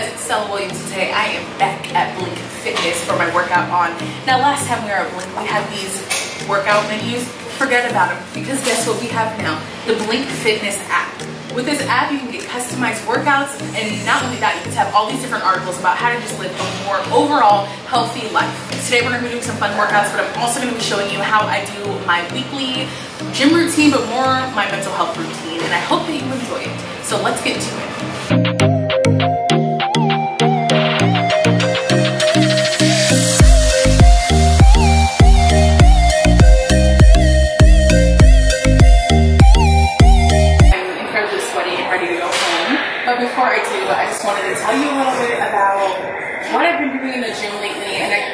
guys, it's Stella Williams. Today I am back at Blink Fitness for my workout on. Now last time we were at Blink, we had these workout menus. Forget about them, because guess what we have now? The Blink Fitness app. With this app, you can get customized workouts, and not only that, you can have all these different articles about how to just live a more overall healthy life. Today we're going to be doing some fun workouts, but I'm also going to be showing you how I do my weekly gym routine, but more my mental health routine, and I hope that you enjoy it. So let's get to it.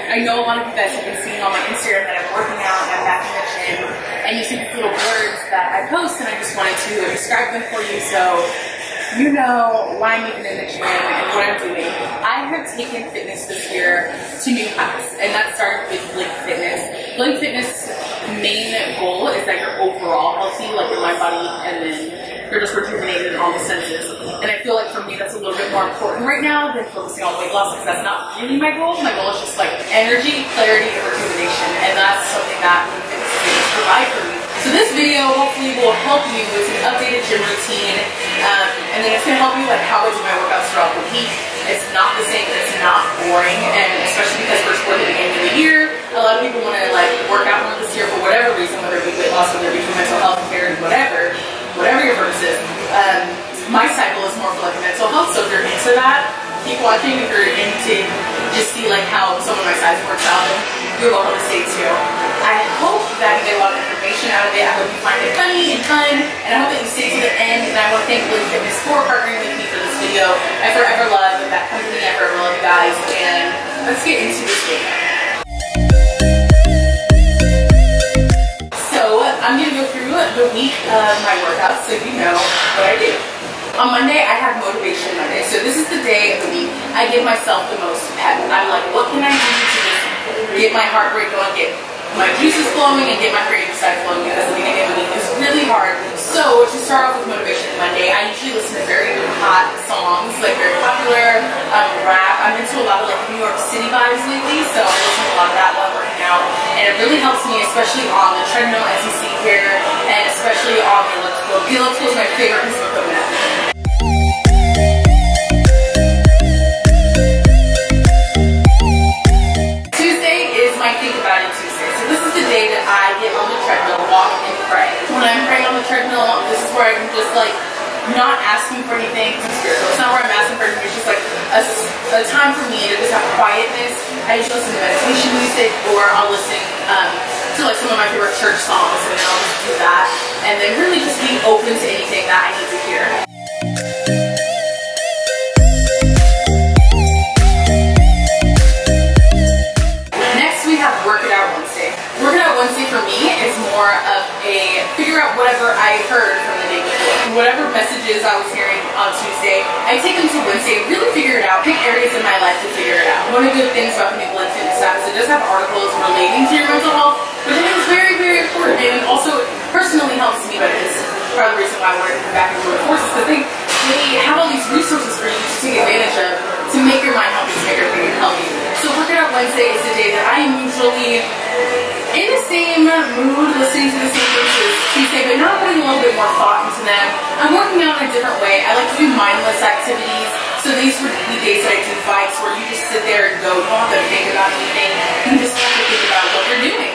I know a lot of you guys have been seeing on my Instagram that I'm working out and I'm back in the gym, and you see these little words that I post, and I just wanted to describe them for you so you know why I'm even in the gym and what I'm doing. I have taken fitness this year to new heights, and that started with Blink Fitness. Blink Fitness' main goal is that you're overall healthy, like in my body, and then you're just rejuvenated in all the senses. And I feel like for me that's a little bit more important right now than focusing on weight loss, because that's not really my goal. My goal is just like energy, clarity, and rejuvenation, and that's something that Blink Fitness can provide for me. So this video hopefully will help you with an updated gym routine, and then it's going to help you like how I do my workouts throughout the week. It's not the same, it's not boring, and especially because we're toward the beginning of the year, a lot of people want to like work out more this year for whatever reason, whether it be weight loss, whether it be for mental health, clarity, whatever your purpose is. My cycle is more for like mental health, so if you're into that, keep watching. If you're into just see like how someone my size works out, you'll want to stay too. I hope that you get a lot of information out of it. I hope you find it funny and fun, and I hope that you stay to the end. And I want to thank Blink Fitness for partnering with me for this video. I forever love that company. I forever love you guys, and let's get into this video. So I'm gonna go through the week of my workouts so you know what I do. On Monday, I have Motivation Monday. So this is the day of the week I give myself the most pep. I'm like, what can I do to just get my heart rate going, get my juices flowing, and get my creative side flowing, because the beginning of the week is really hard. So to start off with Motivation Monday, I usually listen to very hot songs, like very popular rap. I'm into a lot of like New York City vibes lately, so I listen to a lot of that while working out, and it really helps me, especially on the treadmill, as you see here, and especially on the elliptical. The elliptical is my favorite piece of equipment. Not asking for anything spiritual. It's not where I'm asking for anything. It's just like a time for me to just have quietness. I usually listen to meditation music, or I'll listen to like some of my favorite church songs, and then I'll just do that. And then really just being open to anything that I need to hear. Next, we have Workout Wednesday. Workout Wednesday for me is more of a figure out whatever I heard from the day before. Whatever messages I was hearing on Tuesday, I take them to Wednesday, really figure it out, pick areas in my life to figure it out. One of the things about the Blink Fitness app is it does have articles relating to your mental health, which I think is very, very important, and also personally helps me, but it's part of the reason why I wanted to come back into the course, because they have all these resources for you to take advantage of to make your mind healthy, to make your brain healthy. So Workout Wednesday is the day that I am usually in the same mood, listening to the same things as Tuesday, but now I'm putting a little bit more thought into them. I'm working out in a different way. I like to do mindless activities, so these would be days that I do bikes, where you just sit there and go. You don't have to think about anything. You just have to think about what you're doing.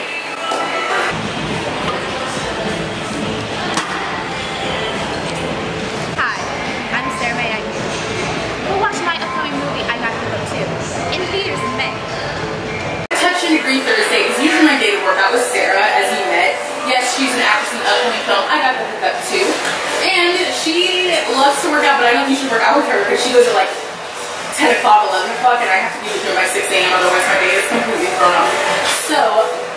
Hi, I'm Sarah May. Go watch my upcoming movie, I Got You Up Too, in theaters in May. Touching Degree Thursday is usually my day to work out with Sarah, as you met. Yes, she's an actress in the upcoming film I Got the Hookup Too. And she loves to work out, but I don't usually work out with her because she goes at like 10 o'clock, 11 o'clock, and I have to be with her by 6 a.m. Otherwise my day is completely thrown off. So,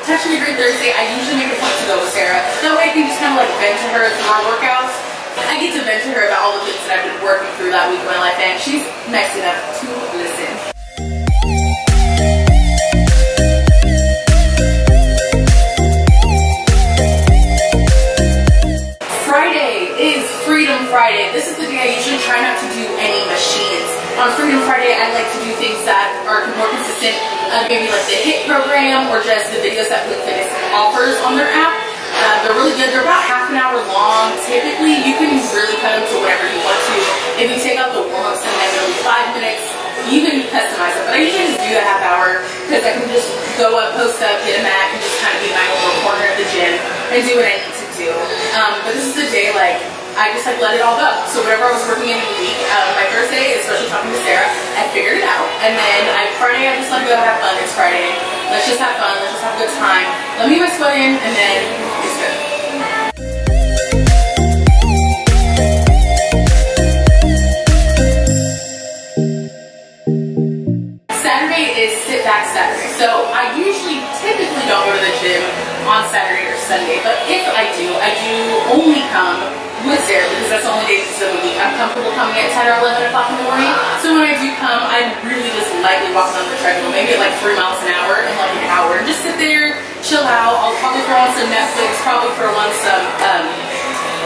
Touch and Agree Thursday, I usually make a point to go with Sarah. That way I can just kind of like vent to her through our workouts. I get to vent to her about all the things that I've been working through that week of my life, and she's nice enough to listen. Friday is Freedom Friday. This is the day I usually try not to do any machines. On on Freedom Friday, I like to do things that are more consistent, maybe like the HIIT program or just the videos that Blink Fitness offers on their app. They're really good. They're about half an hour long. Typically, you can really cut them to whatever you want to. If you take out the warm-ups and then it'll be 5 minutes, you can customize it. But I usually just do a half hour because I can just go up, post up, get a mat, and just kind of be in my little corner of the gym and do what I need to do. But this is a day like I just like let it all go. So whatever I was working in a week, my Thursday, especially talking to Sarah, I figured it out. And then Friday, I just let it go, have fun. It's Friday. Let's just have fun. Let's just have a good time. Let me get my sweat in, and then. Saturday. So I typically don't go to the gym on Saturday or Sunday, but if I do only come with Sarah because that's the only days of the week I'm comfortable coming at 10 or 11 o'clock in the morning. So when I do come, I'm really just lightly walking on the treadmill, maybe at like 3 miles an hour in like an hour, and just sit there, chill out. I'll probably throw on some Netflix, probably throw on some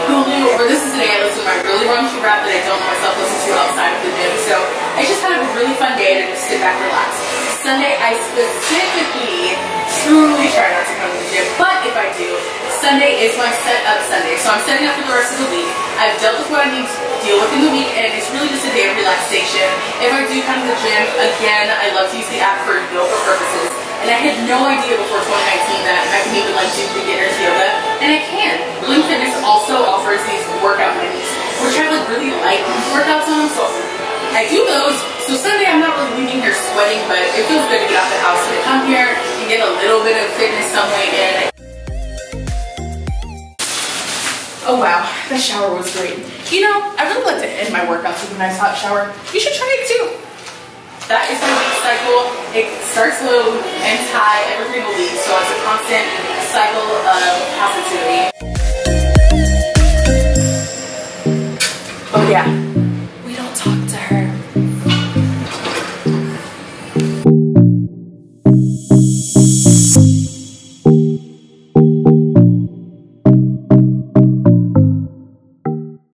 Hulu, or this is the day I listen to my really raunchy rap that I don't myself listen to outside of the gym. So it's just kind of a really fun day to just sit back and relax. Sunday, I specifically truly try not to come to the gym, but if I do, Sunday is my set-up Sunday. So I'm setting up for the rest of the week. I've dealt with what I need to deal with in the week, and it's really just a day of relaxation. If I do come to the gym, again, I love to use the app for yoga purposes, and I had no idea before 2019 that I can even like do beginner's yoga, and I can. Blink Fitness also offers these workout minis, which I like really like workouts on, so I do those. So Sunday, I'm not really leaving here sweating, but it feels good to get out the house and come here and get a little bit of fitness some way in. Oh wow, that shower was great. You know, I really like to end my workouts with a nice hot shower. You should try it too. That is my week cycle. It starts low and high every single week, so it's a constant cycle of positivity.